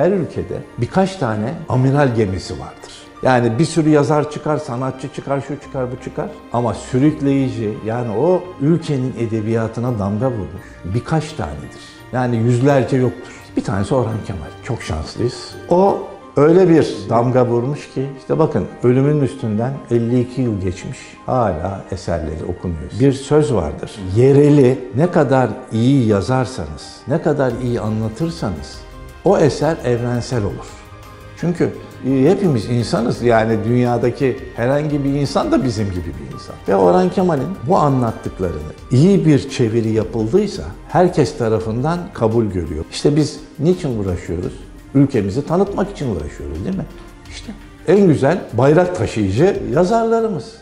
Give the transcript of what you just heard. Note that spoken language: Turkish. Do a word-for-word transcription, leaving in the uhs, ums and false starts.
her ülkede birkaç tane amiral gemisi vardır. Yani bir sürü yazar çıkar, sanatçı çıkar, şu çıkar, bu çıkar. Ama sürükleyici, yani o ülkenin edebiyatına damga vurur, birkaç tanedir. Yani yüzlerce yoktur. Bir tanesi Orhan Kemal. Çok şanslıyız. O öyle bir damga vurmuş ki, işte bakın, ölümün üstünden elli iki yıl geçmiş, hala eserleri okunuyor. Bir söz vardır. Yereli ne kadar iyi yazarsanız, ne kadar iyi anlatırsanız o eser evrensel olur. Çünkü hepimiz insanız, yani dünyadaki herhangi bir insan da bizim gibi bir insan. Ve Orhan Kemal'in bu anlattıklarını iyi bir çeviri yapıldıysa herkes tarafından kabul görüyor. İşte biz niçin uğraşıyoruz? Ülkemizi tanıtmak için uğraşıyoruz, değil mi? İşte en güzel bayrak taşıyıcı yazarlarımız.